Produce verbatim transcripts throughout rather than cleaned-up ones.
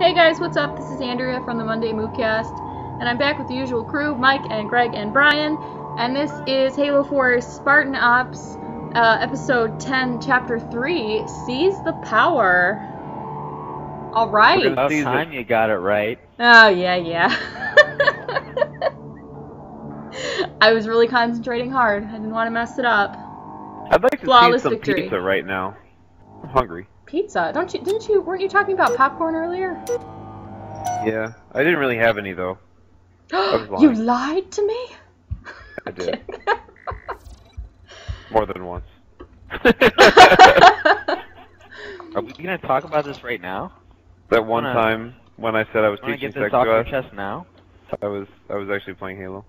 Hey guys, what's up? This is Andrea from the Monday Moocast, and I'm back with the usual crew, Mike and Greg and Brian, and this is Halo four Spartan Ops, uh, Episode ten, Chapter three, Seize the Power. Alright. About time you got it right. Oh, yeah, yeah. I was really concentrating hard. I didn't want to mess it up. I'd like to Flawless see some victory. Pizza right now. I'm hungry. Pizza? Don't you? Didn't you? Weren't you talking about popcorn earlier? Yeah, I didn't really have any though. You lied to me. I did. More than once. Are we gonna talk about this right now? That one wanna, time when I said I was teaching sex class. Chest now? I was. I was actually playing Halo.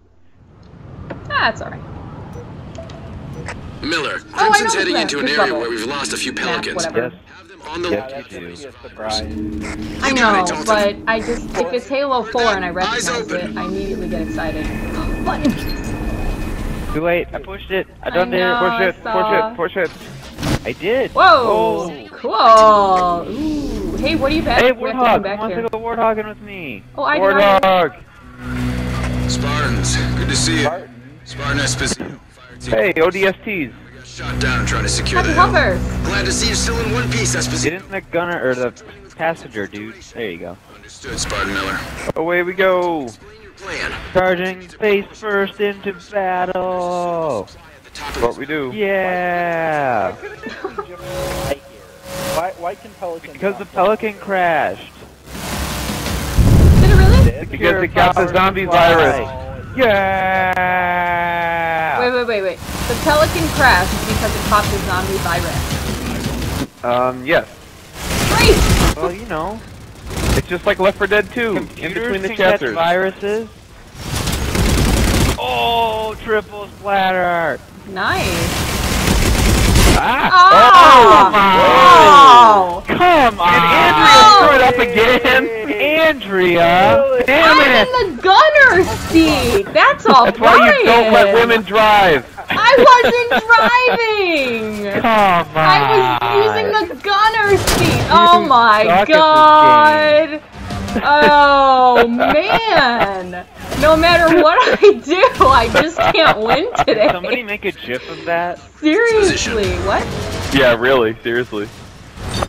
Ah, it's alright. Miller, Crimson's oh, heading into an area where we've lost a few pelicans. Yes. On the yeah, I know, but I just, if it's Halo four and I recognize it, I immediately get excited. Button! Too late, I pushed it, I done I know, it, push it, push it, push it. I did! Whoa! Oh. Cool! Ooh. Hey, what are you back? Hey, Warthog, I want to go Warthogging with me! Oh, I Warthog! Spartans, good to see you. Spartan Esposito. Hey, O D S Ts. I got shot down trying to secure the helper. Glad to see you still in one piece, Esposito. Get in the gunner or the passenger, dude. There you go. Understood, Spartan Miller. Away we go. Charging face first into battle. What we do? Yeah. Why? Why can Pelican? Because the Pelican crashed. Did it really? Because it got the zombie virus. Yeah. Wait, wait, wait, wait. The Pelican crashed because it popped a zombie virus. Um, yes. Great. Well, you know, it's just like Left four Dead two. Computers in between the chapters. Viruses. Oh, triple splatter. Nice. Ah! Oh! Oh! Wow. Come on! And Andrea oh. threw it up again. Andrea, damn it! I'm in the gunner seat. That's all. That's Brian. Why you don't let women drive. I wasn't driving. Come on. I was using the gunner seat. Oh my god. Oh man. No matter what I do, I just can't win today. Did somebody make a gif of that? Seriously, what? Yeah, really, seriously.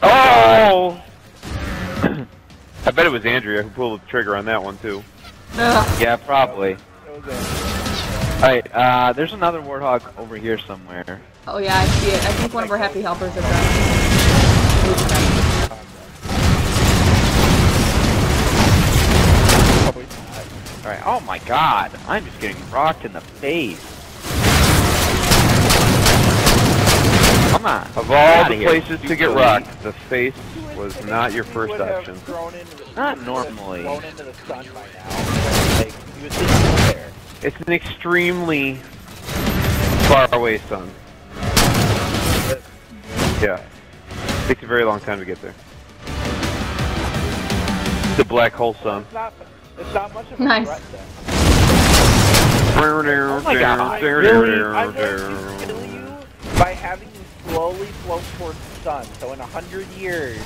Oh. I bet it was Andrea who pulled the trigger on that one, too. Ugh. Yeah, probably. Alright, uh, there's another Warthog over here somewhere. Oh yeah, I see it. I think one of our happy helpers is done. Alright, oh my god! I'm just getting rocked in the face. Come on. Of all the places to get rocked, the face was not your first option. Not normally. It's an extremely far away sun. Yeah. It takes a very long time to get there. The black hole sun. Nice. Oh my god. Really? I'm going to kill you by having you slowly flow towards the sun. So in a hundred years,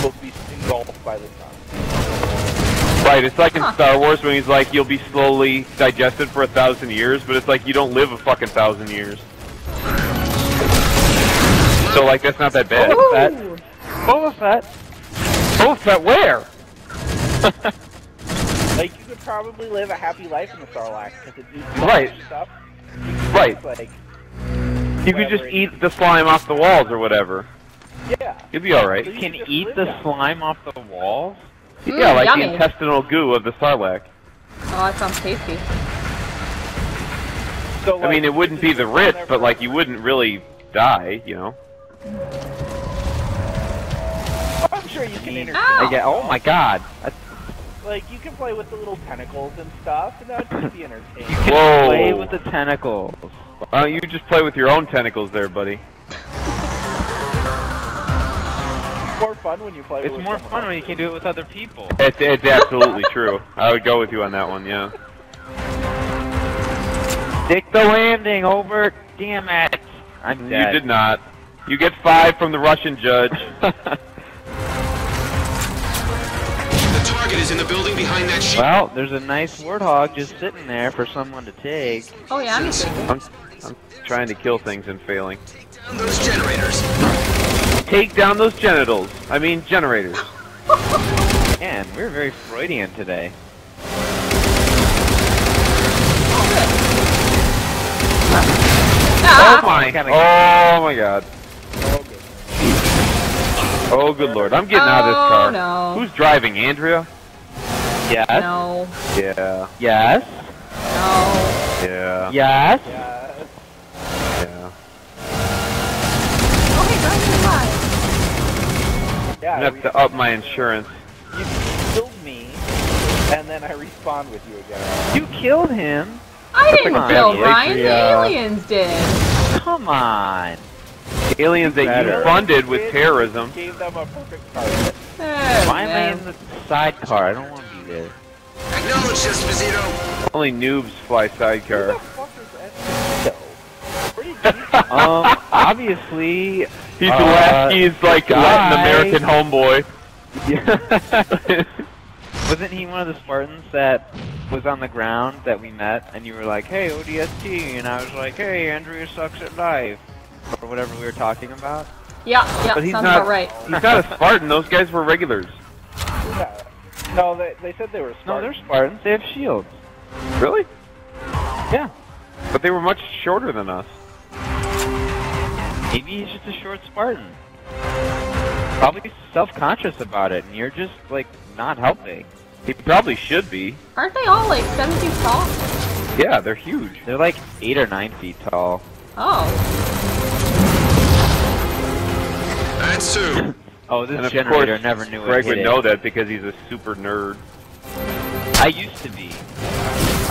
we'll be engulfed by the sun. Right, it's like in huh. Star Wars when he's like, you'll be slowly digested for a thousand years, but it's like you don't live a fucking thousand years. So like, that's not that bad. Boba Fett. Boba Fett. Boba Fett where? Like, you could probably live a happy life in the Sarlacc, because it eats right. stuff. Right. Like, you could just eat the slime off the walls or whatever. Yeah. You'd be alright. You can eat the down. slime off the walls? Mm, yeah, like yummy. The intestinal goo of the Sarlacc. Oh, that sounds tasty. So, like, I mean, it wouldn't be the Ritz, but like, you wouldn't really die, you know? Oh, I'm sure you can interact. Yeah, oh my god. That's... Like, you can play with the little tentacles and stuff, and that would just be entertaining. You can Whoa. play with the tentacles. Why don't you just play with your own tentacles there, buddy? It's more fun when you play it's with It's more someone. fun when you can do it with other people. It's, it's absolutely true. I would go with you on that one, yeah. Stick the landing, over. Damn it. I'm dead. You did not. You get five from the Russian judge. is in the building behind that sheep. Well, there's a nice warthog just sitting there for someone to take. Oh yeah, I'm just I'm, I'm trying to kill things and failing. Take down those generators. Take down those genitals. I mean generators. Man, we're very Freudian today. Oh my! Oh my God! Oh good Lord! I'm getting oh, out of this car. No. Who's driving, Andrea? Yes. No. Yeah. Yes. No. Yeah. Yes. Yes. Yeah. Okay, drive me alive. I have to up my insurance. You killed me, and then I respawn with you again. You killed him. I That's didn't like kill Brian, the uh, aliens did! Come on! Aliens that better. you funded with terrorism. Gave them a perfect target. Hey, Why man. am I in the sidecar? I don't want to be there. Acknowledge this, Vizito! Only noobs fly sidecar. Who the fuck is that? Um, obviously... He's uh, last, he's like a Latin American homeboy. Yeah. Wasn't he one of the Spartans that was on the ground that we met, and you were like, hey, O D S T, and I was like, hey, Andrea sucks at life, or whatever we were talking about? Yeah, yeah, but he's sounds not, about right. He's not a Spartan, those guys were regulars. Yeah. No, they, they said they were Spartans. No, they're Spartans, they have shields. Really? Yeah. But they were much shorter than us. Maybe he's just a short Spartan. Probably self-conscious about it, and you're just, like, not helping. He probably should be. Aren't they all like seven feet tall? Yeah, they're huge. They're like eight or nine feet tall. Oh. That's true. Oh, this and generator never knew it. Greg would know that because he's a super nerd. I used to be.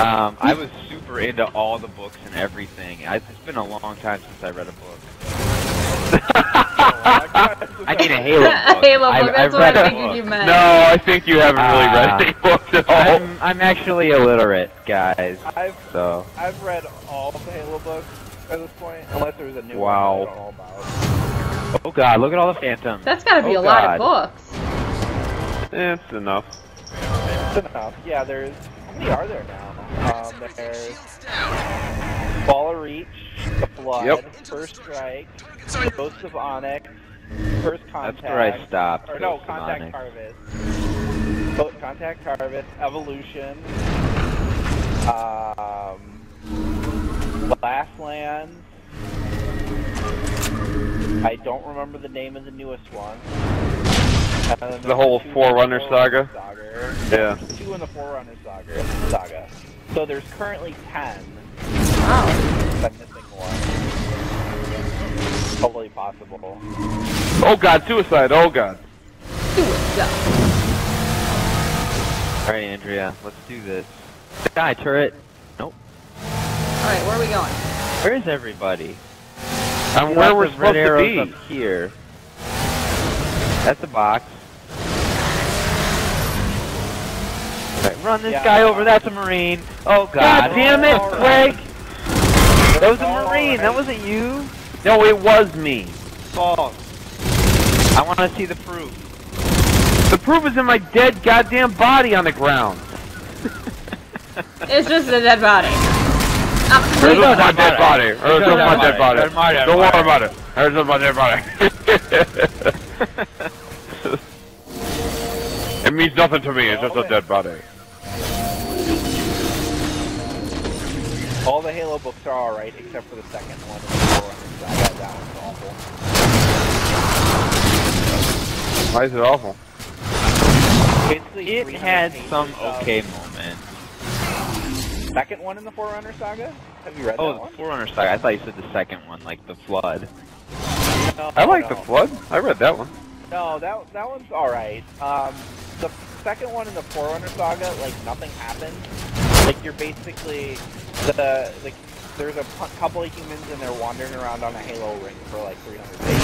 Um, I was super into all the books and everything. I, it's been a long time since I read a book. I need a Halo book. A Halo book, that's what I figured you meant. No, I think you haven't really uh, read any books at all. I'm, I'm actually illiterate, guys. I've, so. I've read all the Halo books at this point, unless there was a new wow. one I don't know about. Oh god, look at all the phantoms. That's gotta be oh, a god. lot of books. It's enough. It's enough. Yeah, there's... How many are there now? Um, there's... Fall of Reach, The Flood, yep. First Strike, Ghost of Onyx, First Contact. That's where I stopped. Or no, Contact Harvest. Both Contact Harvest, Evolution, um, Last Lands. I don't remember the name of the newest one. The whole Forerunner Saga. Saga. Yeah. There's two in the Forerunner Saga. Saga. So there's currently ten. Wow. I'm missing one. Totally possible. Oh god, suicide, oh god. Suicide. Alright, Andrea, let's do this. Die, turret. Nope. Alright, where are we going? Where is everybody? I'm um, where we're supposed to be. Up here. That's the box. Right, run this yeah, guy over, that's a Marine. Oh god. God damn it, Greg! That was a Marine, that wasn't you. No, it was me. False. I want to see the proof. The proof is in my dead goddamn body on the ground. It's just a dead body. Um, There's no my dead body. There's no my dead body. Don't worry about it. There's no my dead body. It means nothing to me, it's just a dead body. All the Halo books are alright, except for the second one. I got that one's awful. Why is it awful? It had some okay moments. Second one in the Forerunner Saga? Have you read oh, that one? Oh, the Forerunner Saga. I thought you said the second one, like the Flood. No, I like no. the Flood. I read that one. No, that, that one's alright. Um, the second one in the Forerunner Saga, like, nothing happened. Like, you're basically... The, like, there's a p couple of humans and they're wandering around on a Halo ring for like three hundred days.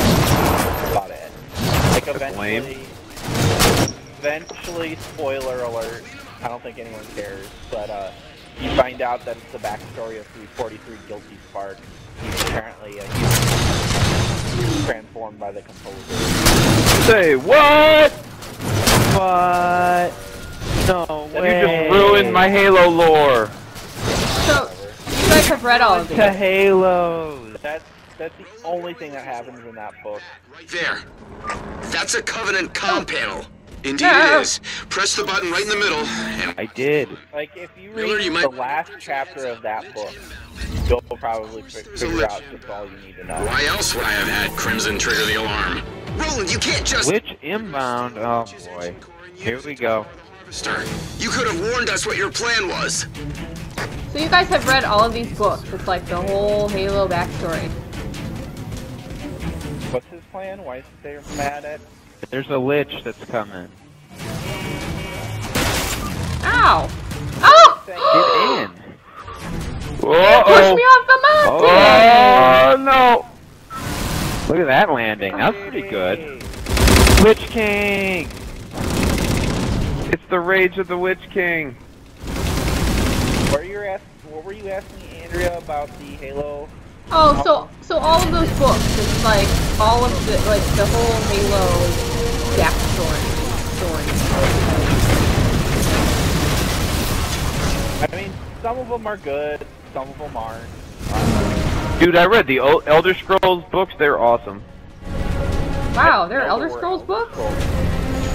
That's about it. Like eventually, lame. eventually, spoiler alert, I don't think anyone cares, but uh, you find out that it's the backstory of three forty-three Guilty Spark. He's apparently a human transformed by the composer. Say what? What? No way. You just ruined my Halo lore. So, you guys have read all of these. The Halo. That's, that's the only thing that happens in that book. Right there. That's a Covenant comm panel. Indeed no. It is. Press the button right in the middle. And I did. Like, if you read Miller, you the last chapter of that book, you'll probably figure out just all you need to know. Why else would I have had Crimson trigger the alarm? Roland, you can't just... Which inbound? Oh, boy. Here we go. You could have warned us what your plan was. So you guys have read all of these books. It's like the whole Halo backstory. What's his plan? Why is they mad at... There's a lich that's coming. Ow! Oh! Get in! Uh-oh. Push me off the mountain! Oh no! Look at that landing. That was pretty good. Lich King! It's the Rage of the Witch King. What were you asking? What were you asking me, Andrea, about the Halo? Oh, so so all of those books, it's like all of the like the whole Halo backstory. I mean, some of them are good, some of them aren't. Dude, I read the old Elder Scrolls books; they're awesome. Wow, there are Elder Scrolls books?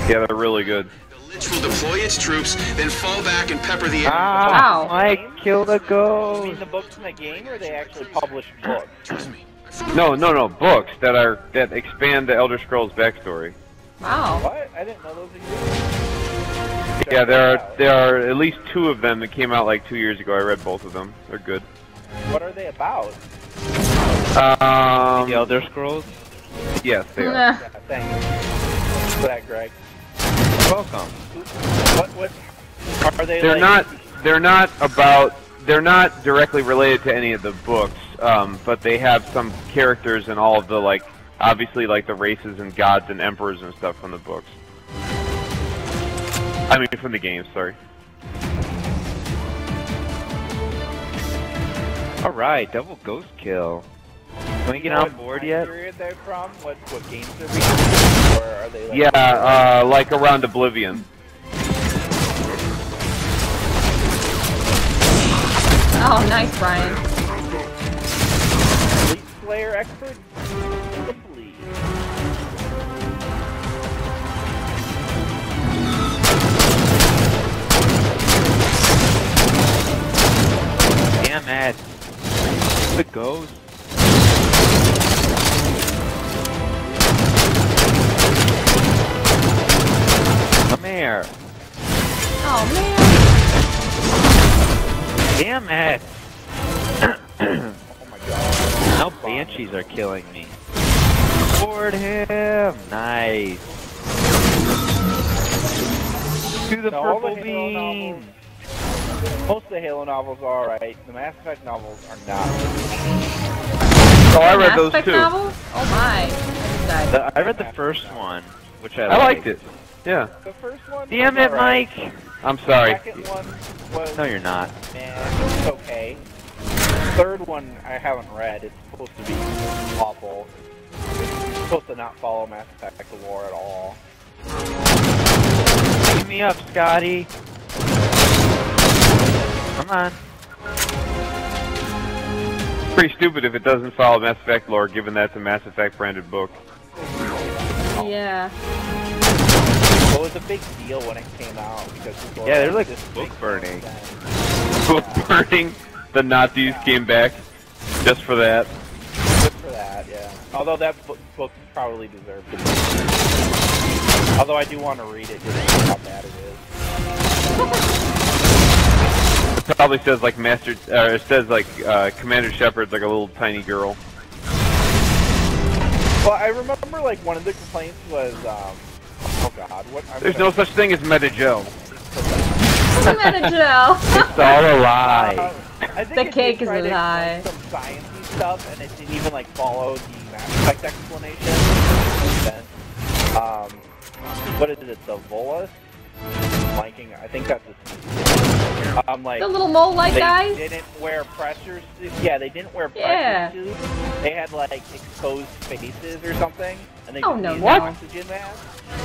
Yeah, they're really good. The Lich will deploy its troops, then fall back and pepper the. Wow! I killed a ghost. You mean the books in the game, or they actually publish books? Trust me. No, no, no, books that are that expand the Elder Scrolls backstory. Wow! What? I didn't know those existed. Yeah, there are there are at least two of them that came out like two years ago. I read both of them. They're good. What are they about? Um, the Elder Scrolls. Yes, they are. Yeah, thanks for that, Greg. Welcome. What, what are they? They're like? not. They're not about. They're not directly related to any of the books, um, but they have some characters in all of the like, obviously like the races and gods and emperors and stuff from the books. I mean, from the games. Sorry. All right, double ghost kill. Can we get on board yet? From? What, what games are we or are they like yeah, uh, like around Oblivion. Oh, nice, Brian. Elite Slayer expert? Damn it. The ghost. There. Oh man! Damn it! Oh my god! Now banshees are killing me. Board him! Nice. To the no, purple the beam. Novels, most of the Halo novels are alright. The Mass Effect novels are not. Oh, I read Mass those Effect too. Novels? Oh my! The, I read the first one, which I, I liked. liked it. Yeah. The first one. Damn it, Mike! Right. I'm sorry. The second one was, no, you're not. Man, it's okay. The third one I haven't read. It's supposed to be awful. It's supposed to not follow Mass Effect the War at all. Give me up, Scotty. Come on. It's pretty stupid if it doesn't follow Mass Effect lore, given that's a Mass Effect branded book. Yeah. It was a big deal when it came out because people yeah, they're like this book burning. Book yeah. burning. The Nazis yeah. came back just for that. Just for that, yeah. Although that book, book probably deserved it. Although I do want to read it just to see how bad it is. It probably says like Master, or it says like uh, Commander Shepard's like a little tiny girl. Well, I remember like one of the complaints was. Um, Oh god, what? I'm There's sorry. no such thing as Metagel. Metagel! It's all a lie. Uh, the cake is a lie. Some sciencey stuff, and it didn't even like follow the Mass Effect explanation. Um, what is it? The Volus? blanking. I think that's a, I'm like the little mole like guys. They didn't wear pressure suits. Yeah, they didn't wear pressure suits. They had like exposed faces or something, and they oh, no, used oxygen masks,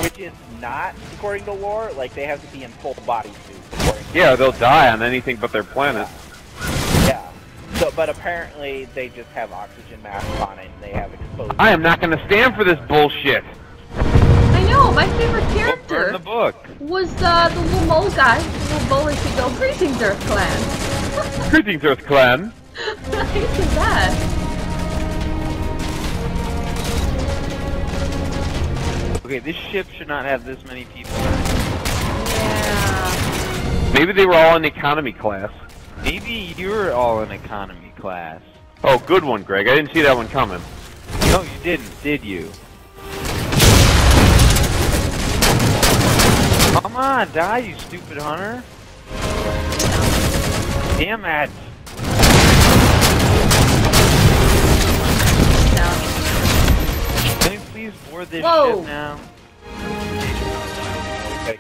which is not according to lore. Like they have to be in full body suits. Yeah, they'll die on anything but their planet. Yeah. So, but apparently they just have oxygen masks on it, and they have exposed. I am not going to stand for this bullshit. No, my favorite character in the book was uh, the little mole guy, the little bowling to go, Greetings Earth Clan. Greetings Earth Clan. I hated that. Okay, this ship should not have this many people. Yeah. Maybe they were all in economy class. Maybe you were all in economy class. Oh, good one, Greg. I didn't see that one coming. No, you didn't, did you? Come on, die, you stupid hunter! Damn it! Can you please board this ship now? I,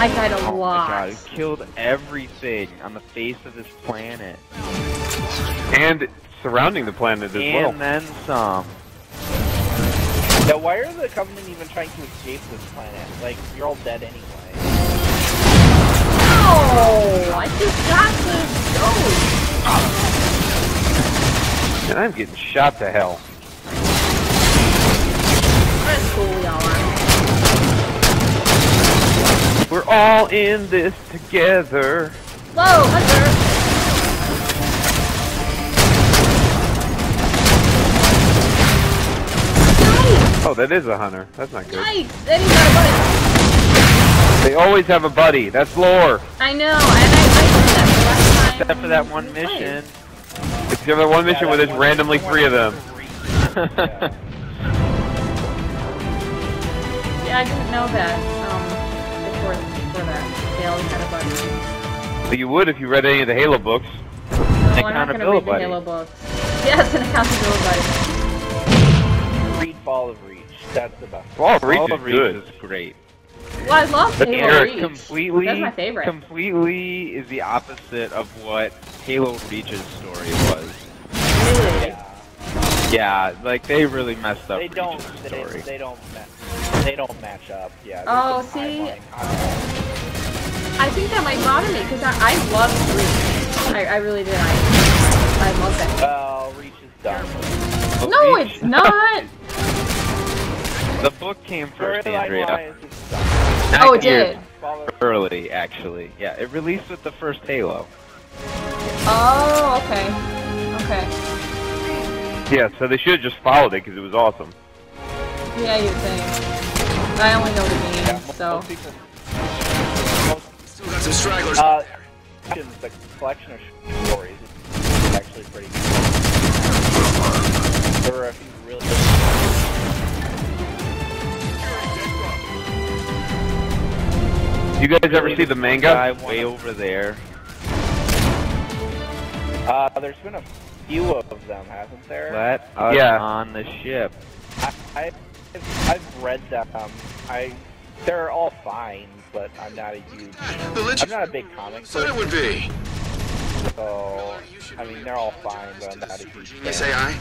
I died a lot. Oh my god, you killed everything on the face of this planet. And surrounding the planet as well. And then some. Now, why are the Covenant even trying to escape this planet? Like, you're all dead anyway. No! I just got the ghost! And I'm getting shot to hell. That's cool, y'all. We're all in this together. Whoa, Hunter! Oh, that is a hunter. That's not good. Nice! Then he's got a buddy. They always have a buddy. That's lore. I know, and I liked that last time. Except for that one mission. Except for that one mission yeah, that where there's randomly three of them. Yeah, I didn't know that um, before, before that. They always had a buddy. But you would if you read any of the Halo books. No, an I'm not going to read the Halo books. Yes, an accountability buddy. Read Fall of Reach. That's the best. Fall of Reach, Fall of Reach is, is great. Well, I love Halo Reach. Completely, that's my favorite. Completely is the opposite of what Halo Reach's story was. Really? Yeah. Yeah, like they really messed up. They Reach's don't. Story. They, they don't. They don't match up. Yeah. Oh, see. I think that might bother me because I, I loved Reach. I, I really did. I I love that. Well, Reach is done. Oh, no, Reach. It's not. The book came first, Andrea. Oh, it did. Early, actually. Yeah, it released with the first Halo. Oh, okay. Okay. Yeah, so they should have just followed it because it was awesome. Yeah, you'd think. I only know the game, yeah, so. Still got some stragglers. Uh, the collection of stories is actually pretty good. There are a few really good. You guys ever see the manga? Guy way over there. Uh, there's been a few of them, hasn't there? Let us yeah. on the ship. I, I, I've read them. Um, I, they're all fine, but I'm not a huge. I'm not a big comic. So it would be. So I mean, they're all fine, but I'm not a huge. S A I.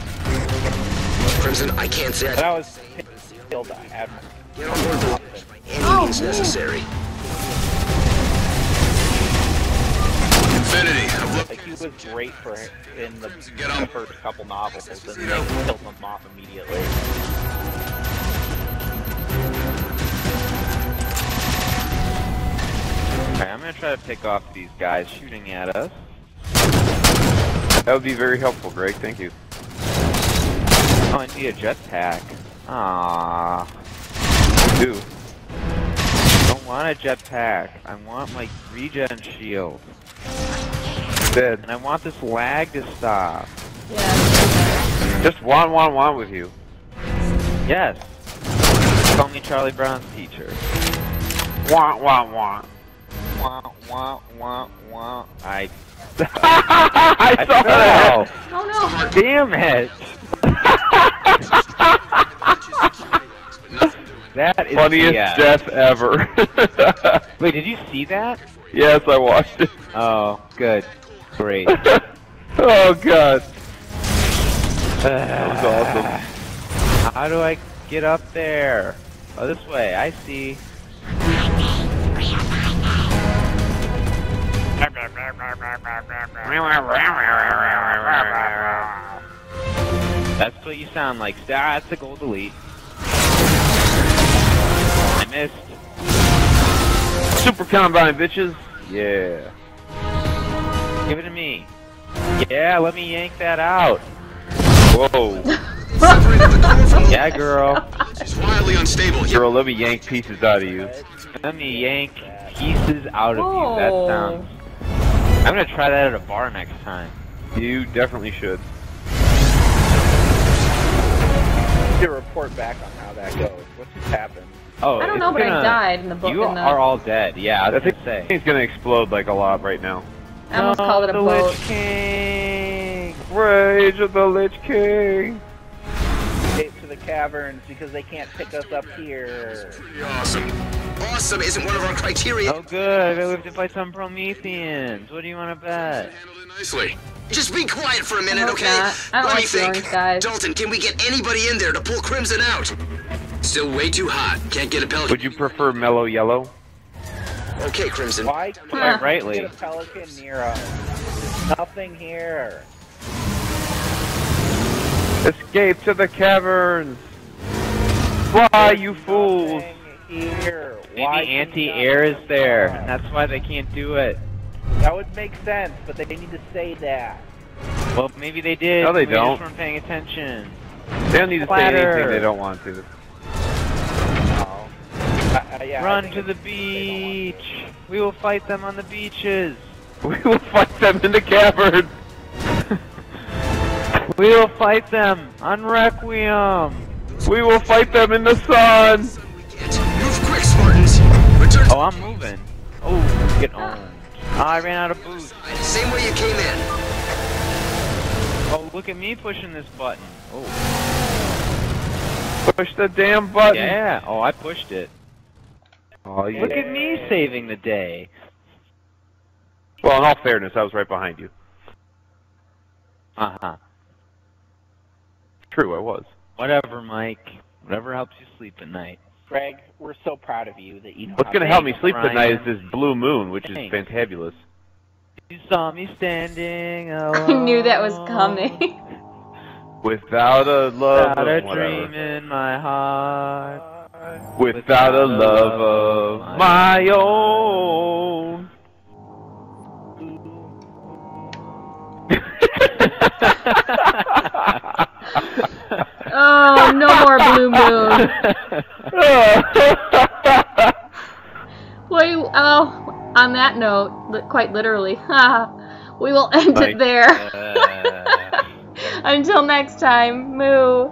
Crimson, I can't say. And I was killed. Get on board the launch by any means necessary. Like, he was great for him in the, in the first couple novels, and they killed him off immediately. Alright, I'm gonna try to pick off these guys shooting at us. That would be very helpful, Greg, thank you. Oh, I need a jetpack. Aww. Ooh. I don't want a jetpack. I want my regen shield. Dead. And I want this lag to stop. Yeah. Just want, want, want with you. Yes. Call me Charlie Brown's teacher. Want, want, want. Want, want, want, want. I. I, I saw that. that. Oh no! Damn it! That is funniest yeah. death ever. Wait, did you see that? Yes, I watched it. Oh, good. Great. Oh, God. That was awesome. How do I get up there? Oh, this way. I see. That's what you sound like. That's a gold elite. I missed. Super combine, bitches. Yeah. Give it to me. Yeah, let me yank that out. Whoa. Yeah, girl. She's wildly unstable. Girl, let me yank pieces out of you. Let me yank pieces out of Whoa. you. That sounds. I'm gonna try that at a bar next time. You definitely should. To report back on how that goes. What just happened? Oh, I don't know, but gonna, I died in the book. You in the... are all dead. Yeah, I think it's gonna explode like a lot right now. I almost no, called it a the boat. Lich King. Rage of the Lich King. To the caverns because they can't pick us up here. Awesome. Awesome isn't one of our criteria. Oh good, I lived to fight some Prometheans. What do you want to bet? Nicely. Just be quiet for a minute, okay? I don't what like do you think, guys. Dalton? Can we get anybody in there to pull Crimson out? Still way too hot. Can't get a pelican. Would you prefer mellow yellow? Okay, Crimson. Why can't huh. I rightly. Get a pelican near us? Nothing here. Escape to the caverns! Fly, you fools! Here. Why Any anti-air is there, and that's why they can't do it. That would make sense, but they didn't need to say that. Well, maybe they did. No, they maybe don't. They just weren't paying attention. They don't need Flatter. to say anything they don't want to. Oh. Uh, uh, yeah, Run to the beach! We will fight them on the beaches! We will fight them in the caverns! We will fight them on Requiem. We will fight them in the sun. Move quick, Spartans. Oh, I'm moving. Oh, get on. Oh, I ran out of boost. Same way you came in. Oh, look at me pushing this button. Oh. Push the damn button. Yeah. Oh, I pushed it. Oh, yeah. Look at me saving the day. Well, in all fairness, I was right behind you. Uh huh. True, I was. Whatever, Mike. Whatever helps you sleep at night. Greg, we're so proud of you that you know. What's going to help me sleep at night is this blue moon, which Thanks. is fantabulous. You saw me standing alone. I knew that was coming. Without a love Without of a dream in my heart. Without, Without a love, love of my own. Oh, no more blue moon. Well, oh, on that note, quite literally, we will end it there. Until next time, moo.